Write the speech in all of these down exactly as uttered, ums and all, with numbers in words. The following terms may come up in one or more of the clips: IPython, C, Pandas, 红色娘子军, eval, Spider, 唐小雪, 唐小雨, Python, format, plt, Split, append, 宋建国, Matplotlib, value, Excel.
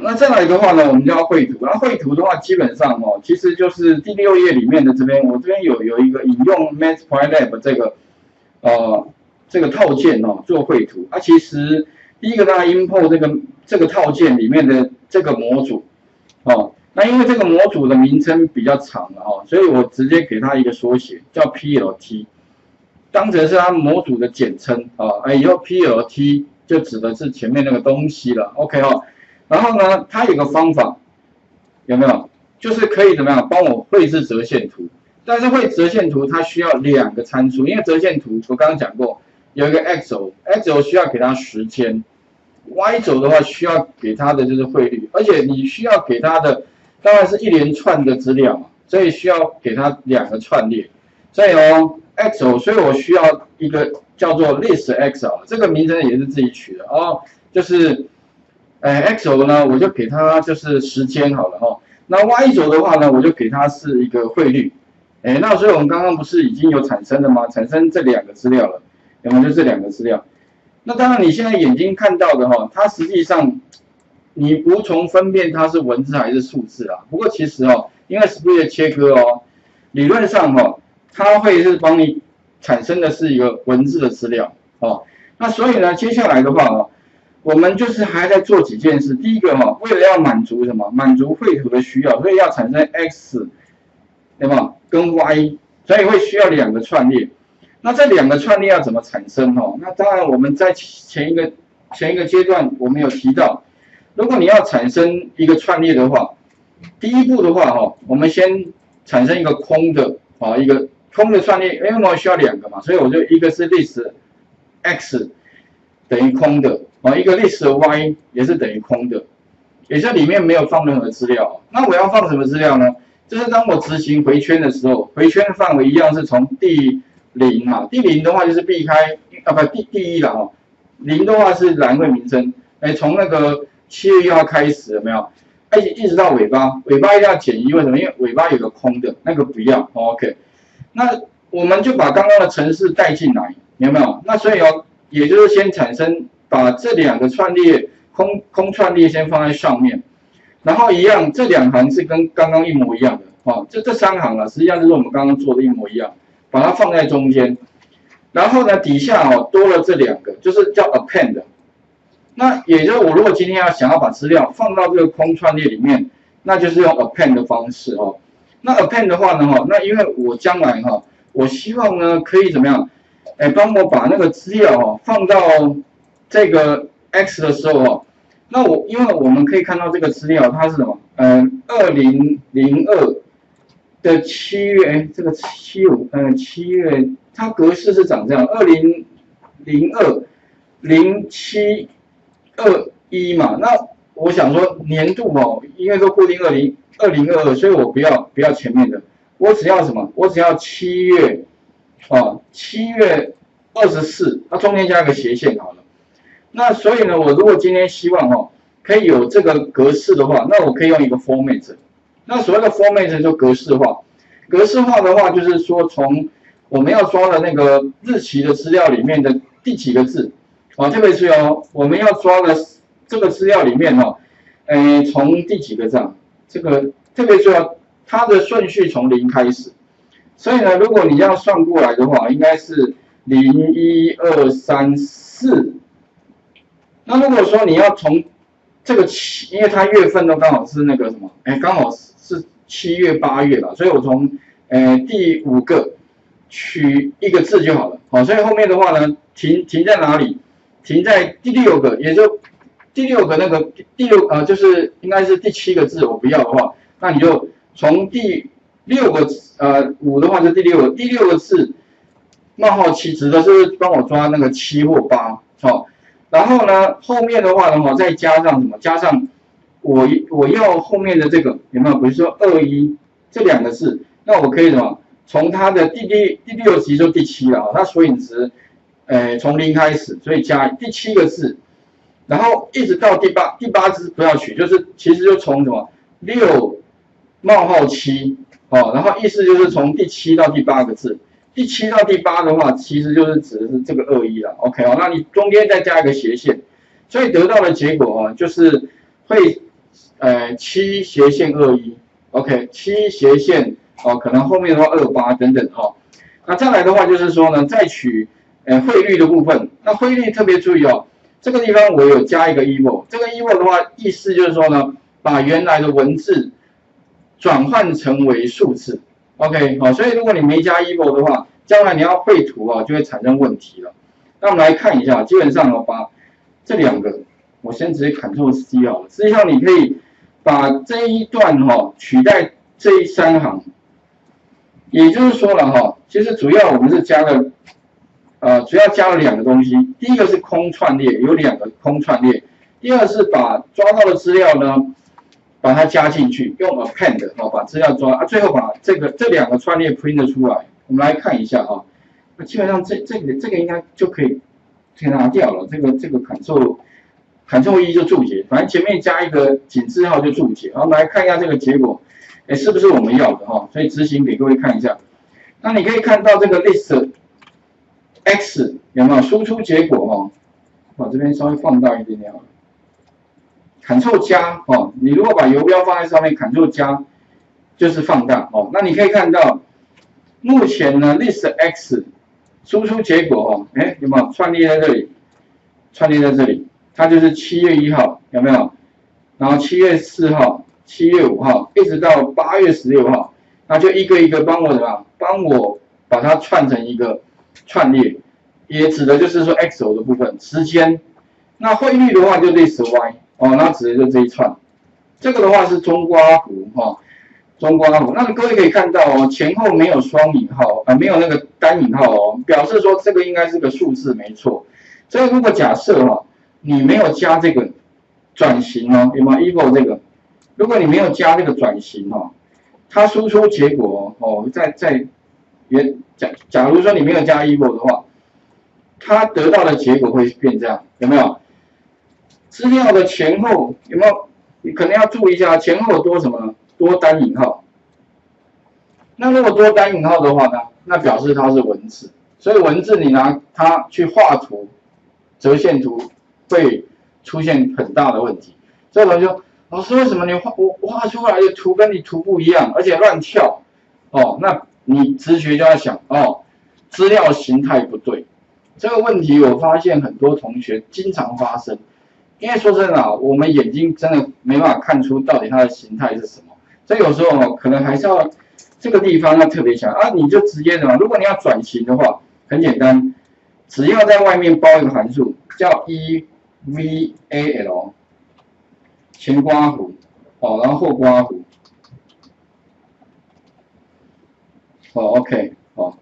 那再来的话呢，我们就要绘图。那绘图的话，基本上哦，其实就是第六页里面的这边，我这边有有一个引用 Matplotlib 这个呃这个套件哦做绘图。啊，其实第一个大家 import 这个这个套件里面的这个模组哦。那因为这个模组的名称比较长哦，所以我直接给它一个缩写，叫 P L T， 当成是它模组的简称哦。哎，以后 P L T 就指的是前面那个东西了。OK 哦。然后呢，它有个方法，有没有？就是可以怎么样帮我绘制折线图？但是绘折线图它需要两个参数，因为折线图我刚刚讲过，有一个 x 轴 ，x 轴需要给它时间 ，y 轴的话需要给它的就是汇率，而且你需要给它的当然是一连串的资料嘛，所以需要给它两个串列。所以哦 ，x 轴，所以我需要一个叫做 list x 啊，这个名称也是自己取的哦，就是。 哎 ，x 轴呢，我就给它就是时间好了哦。那 y 轴的话呢，我就给它是一个汇率。哎，那所以我们刚刚不是已经有产生了吗？产生这两个资料了，我们就这两个资料。那当然你现在眼睛看到的哈、哦，它实际上你无从分辨它是文字还是数字啊。不过其实哦，因为 Split 的切割哦，理论上哈、哦，它会是帮你产生的是一个文字的资料哦。那所以呢，接下来的话哦。 我们就是还在做几件事。第一个哈、哦，为了要满足什么？满足绘图的需要，所以要产生 x， 对吧？跟 y， 所以会需要两个串列。那这两个串列要怎么产生？哈，那当然我们在前一个前一个阶段我们有提到，如果你要产生一个串列的话，第一步的话哈、哦，我们先产生一个空的啊，一个空的串列，因为我们需要两个嘛，所以我就一个是 list x 等于空的。 哦，一个 list y 也是等于空的，也就里面没有放任何资料。那我要放什么资料呢？就是当我执行回圈的时候，回圈的范围一样是从第零嘛，第零的话就是避开啊不第第一了哦，零的话是栏位名称，哎从那个七月一号开始有没有？哎一直到尾巴，尾巴一定要减一，为什么？因为尾巴有个空的，那个不要。哦、OK， 那我们就把刚刚的程式带进来，有没有？那所以哦，也就是先产生。 把这两个串列空空串列先放在上面，然后一样，这两行是跟刚刚一模一样的哦，这这三行啊，实际上就是我们刚刚做的一模一样，把它放在中间，然后呢底下哦多了这两个，就是叫 append。那也就是我如果今天要想要把资料放到这个空串列里面，那就是用 append 的方式哦。那 append 的话呢哈，那因为我将来哈，我希望呢可以怎么样，哎帮我把那个资料哦放到。 这个 x 的时候哦，那我因为我们可以看到这个资料它是什么？嗯、呃， 二零零二的七月，哎，这个七五，嗯，七月它格式是长这样， 二零零二零七二一嘛。那我想说年度哦，因为都固定二零二零二二，所以我不要不要前面的，我只要什么？我只要七月，哦，七月二十四，它中间加个斜线好了。 那所以呢，我如果今天希望哦，可以有这个格式的话，那我可以用一个 format。那所谓的 format 就格式化。格式化的话，就是说从我们要抓的那个日期的资料里面的第几个字，啊，特别是哦，我们要抓的这个资料里面哦，诶、呃，从第几个字，这个特别是哦，它的顺序从零开始。所以呢，如果你要算过来的话，应该是零一二三四。 那如果说你要从这个七，因为它月份都刚好是那个什么，哎，刚好是七月八月了，所以我从呃第五个取一个字就好了，好，所以后面的话呢，停停在哪里？停在第六个，也就第六个那个第六呃，就是应该是第七个字，我不要的话，那你就从第六个呃五的话就第六个，第六个字冒号七，指的是帮我抓那个七或八，好。 然后呢，后面的话呢，我再加上什么？加上我我要后面的这个有没有？比如说二一这两个字，那我可以什么？从它的第第第六级就第七了啊，它索引值，呃，从零开始，所以加第七个字，然后一直到第八第八字不要取，就是其实就从什么六冒号七哦，然后意思就是从第七到第八个字。 第七到第八的话，其实就是指的是这个二一了 ，OK 哦，那你中间再加一个斜线，所以得到的结果啊，就是会呃七斜线二一 ，OK， 七斜线哦，可能后面的话二八等等哦。那再来的话就是说呢，再取呃汇率的部分，那汇率特别注意哦，这个地方我有加一个 eval， 这个 eval 的话意思就是说呢，把原来的文字转换成为数字 ，OK， 好、哦，所以如果你没加 eval 的话，将来你要绘图啊、哦、就会产生问题了。那我们来看一下，基本上我、哦、把这两个。 我先直接 control C 哦，实际上你可以把这一段哈、哦、取代这三行，也就是说了哈、哦，其实主要我们是加了，呃，主要加了两个东西，第一个是空串列，有两个空串列，第二是把抓到的资料呢，把它加进去，用 append 哦把资料抓，啊，最后把这个这两个串列 print 出来，我们来看一下啊、哦，那基本上这这个这个应该就可以给拿掉了，这个这个 control。 control E 就注解，反正前面加一个井字号就注解。然后我们来看一下这个结果，哎，是不是我们要的哈？所以执行给各位看一下。那你可以看到这个 list x 有没有输出结果哈？我这边稍微放大一点点好了。control 加哦，你如果把游标放在上面 ，control 加就是放大哦。那你可以看到，目前呢 list x 输出结果哦，哎，有没有串列在这里？串列在这里。 它就是七月一号，有没有？然后七月四号、七月五号，一直到八月十六号，那就一个一个帮我什么？帮我把它串成一个串列，也指的就是说 X 轴的部分时间。那汇率的话就类似 Y 哦，那指的就这一串。这个的话是中括弧哈、哦，中括弧。那各位可以看到哦，前后没有双引号啊、呃，没有那个单引号哦，表示说这个应该是个数字没错。所以如果假设哈、哦。 你没有加这个转型哦，有没有 eval 这个？如果你没有加这个转型哦，它输出结果哦，哦在在也假假如说你没有加 eval 的话，它得到的结果会变这样，有没有？资料的前后有没有？你可能要注意一下前后多什么呢？多单引号。那如果多单引号的话呢，那表示它是文字，所以文字你拿它去画图，折线图。 会出现很大的问题，所以我就老师为什么你画我画出来的图跟你图不一样，而且乱跳哦？那你直觉就要想哦，资料形态不对。这个问题我发现很多同学经常发生，因为说真的啊，我们眼睛真的没办法看出到底它的形态是什么，所以有时候可能还是要这个地方要特别想啊，你就直接什么？如果你要转型的话，很简单，只要在外面包一个函数叫一。 eval 前括弧哦，然后后括弧哦 ，OK 哦，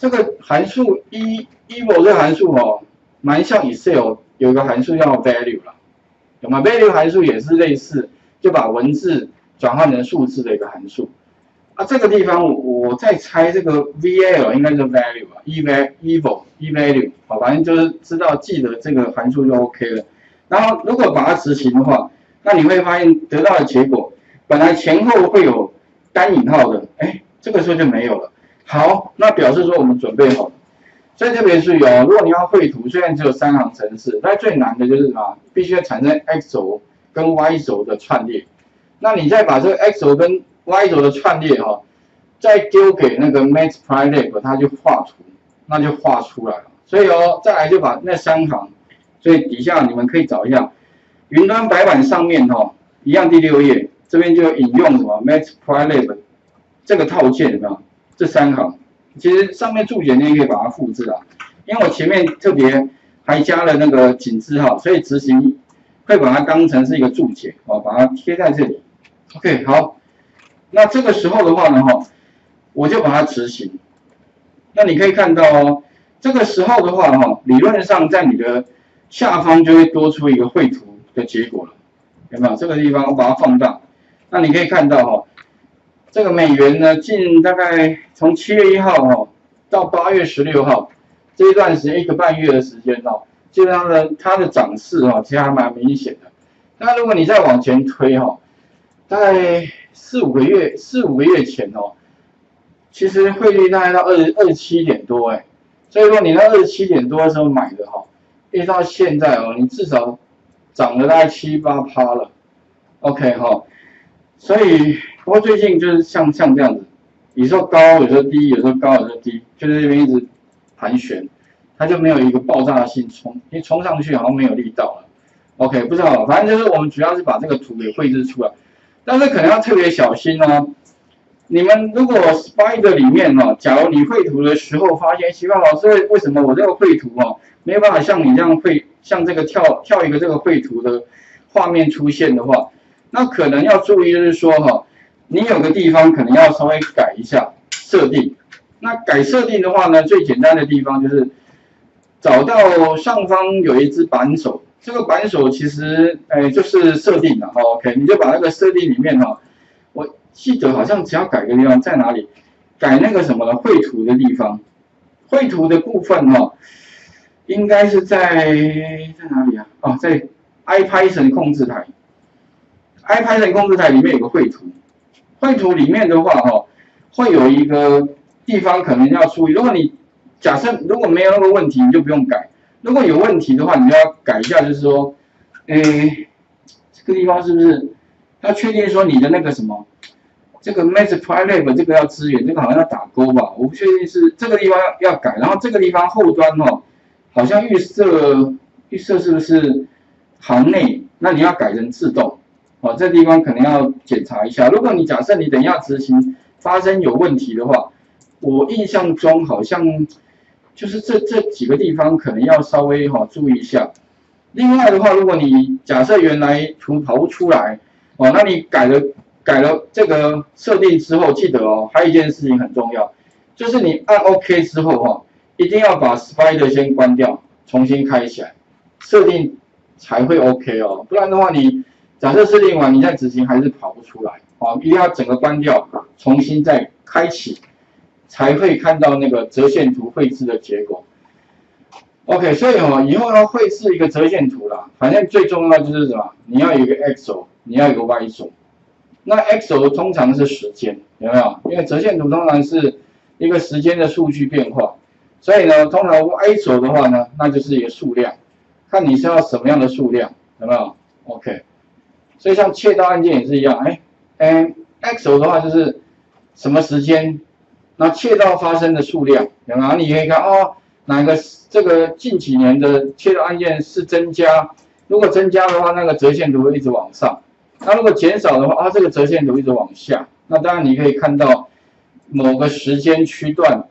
这个函数 e eval 这函数哦，蛮像 Excel 有一个函数叫 value 啦，有吗 ？value 函数也是类似，就把文字转换成数字的一个函数。啊，这个地方我在猜这个 val 应该是 value 吧 ，eval eval eval 好，反正就是知道记得这个函数就 OK 了。然后如果把它执行的话，那你会发现得到的结果，本来前后会有单引号的，哎，这个时候就没有了。好，那表示说我们准备好了。所以特别注意哦，如果你要绘图，虽然只有三行程式，但最难的就是什么？必须要产生 X 轴跟 Y 轴的串列。那你再把这个 X 轴跟 Y 轴的串列哈、哦，再丢给那个 Matplotlib 它去画图，那就画出来了。所以哦，再来就把那三行，所以底下你们可以找一下，云端白板上面哦，一样第六页这边就引用什么 Matplotlib 这个套件有没有？这三行其实上面注解你也可以把它复制啊，因为我前面特别还加了那个井字号，所以执行会把它当成是一个注解哦，把它贴在这里。OK， 好。 那这个时候的话呢，哈，我就把它执行。那你可以看到哦，这个时候的话，哈，理论上在你的下方就会多出一个绘图的结果了，有没有？这个地方我把它放大，那你可以看到哈、哦，这个美元呢，近大概从七月一号哈、哦、到八月十六号这一段时间一个半月的时间哦，基本上呢它的涨势哈、哦，其实还蛮明显的。那如果你再往前推哈、哦，大概。 四五个月，四五个月前哦，其实汇率大概到二二七点多哎，所以说你那二七点多的时候买的哈、哦，一直到现在哦，你至少涨了大概七八趴了， OK 哈，所以不过最近就是像像这样子，有时候高，有时候低，有时候高，有时候低，就是这边一直盘旋，它就没有一个爆炸性冲，因为冲上去好像没有力道了。OK， 不知道，反正就是我们主要是把这个图给绘制出来，但是可能要特别小心哦。你们如果 Spider 里面哦，假如你绘图的时候发现，奇怪，老师为什么我这个绘图哦没有办法像你这样绘，像这个跳跳一个这个绘图的画面出现的话，那可能要注意就是说哈，你有个地方可能要稍微改一下设定。那改设定的话呢，最简单的地方就是找到上方有一只扳手，这个扳手其实哎就是设定了 ，OK， 你就把那个设定里面哈。 记得好像只要改个地方在哪里，改那个什么的绘图的地方，绘图的部分哈、哦，应该是在在哪里啊？哦，在 IPython 控制台 ，IPython 控制台里面有个绘图，绘图里面的话哈、哦，会有一个地方可能要注意。如果你假设如果没有那个问题，你就不用改；如果有问题的话，你就要改一下，就是说，诶，这个地方是不是要确定说你的那个什么？ 这个 Matplotlib 这个要支援，这个好像要打勾吧，我不确定是这个地方要改，然后这个地方后端哦，好像预设预设是不是行内？那你要改成自动，哦，这地方可能要检查一下。如果你假设你等一下执行发生有问题的话，我印象中好像就是这这几个地方可能要稍微哈、哦、注意一下。另外的话，如果你假设原来图跑不出来，哦，那你改了。 改了这个设定之后，记得哦，还有一件事情很重要，就是你按 OK 之后哈、哦，一定要把 Spider 先关掉，重新开起来，设定才会 OK 哦，不然的话你假设设定完你再执行还是跑不出来啊、哦，一定要整个关掉，重新再开启，才会看到那个折线图绘制的结果。OK， 所以哦，以后要绘制一个折线图啦，反正最重要就是什么，你要有一个 X 轴，你要有一个 Y 轴。 那 x 轴通常是时间，有没有？因为折线图通常是一个时间的数据变化，所以呢，通常 y 轴的话呢，那就是一个数量，看你是要什么样的数量，有没有 ？OK， 所以像窃盗案件也是一样，哎，嗯 ，x 轴的话就是什么时间，那窃盗发生的数量，然后你可以看哦，哪个这个近几年的窃盗案件是增加，如果增加的话，那个折线图会一直往上。 那如果减少的话，啊，这个折线图一直往下，那当然你可以看到某个时间区段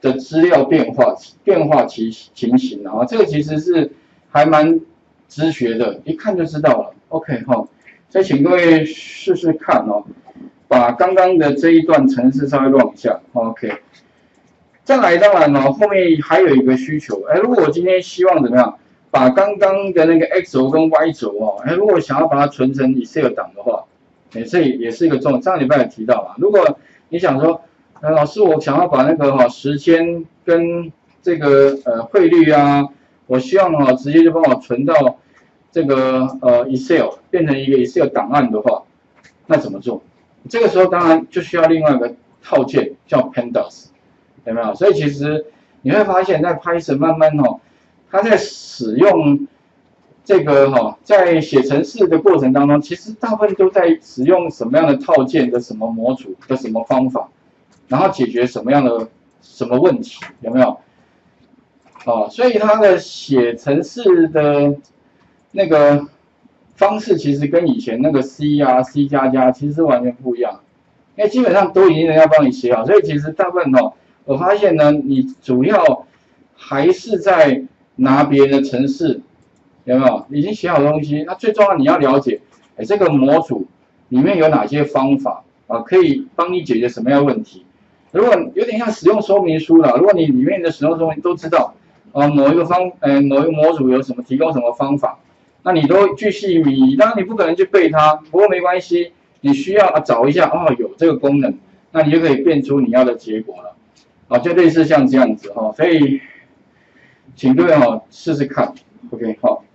的资料变化变化情情形啊，这个其实是还蛮直觉的，一看就知道了。OK 哈、哦，再请各位试试看哦，把刚刚的这一段程式稍微乱一下。OK， 再来当然哦，后面还有一个需求，哎，如果我今天希望怎么样？ 把刚刚的那个 x 轴跟 y 轴哦，哎，如果想要把它存成 Excel 档的话，哎，这也是一个重，上礼拜也提到嘛。如果你想说，呃，老师，我想要把那个哈、哦、时间跟这个呃汇率啊，我希望哦直接就帮我存到这个呃 Excel 变成一个 Excel 档案的话，那怎么做？这个时候当然就需要另外一个套件叫 Pandas， 有没有？所以其实你会发现在 Python 慢慢哦。 他在使用这个哈，在写程式的过程当中，其实大部分都在使用什么样的套件的什么模组的什么方法，然后解决什么样的什么问题，有没有？哦，所以他的写程式的那个方式，其实跟以前那个 C 啊、C 加加其实完全不一样，因为基本上都已经人家帮你写好，所以其实大部分哦，我发现呢，你主要还是在 拿别人的程式，有没有已经写好的东西？那最重要你要了解，哎，这个模组里面有哪些方法啊，可以帮你解决什么样的问题？如果有点像使用说明书啦，如果你里面的使用说明都知道，啊，某一个方，呃，某一个模组有什么提供什么方法，那你都巨细靡遗。当然你不可能去背它，不过没关系，你需要啊找一下，哦，有这个功能，那你就可以变出你要的结果了。啊，就类似像这样子哈、哦，所以。 请各位哦，试试看 ，OK， 好。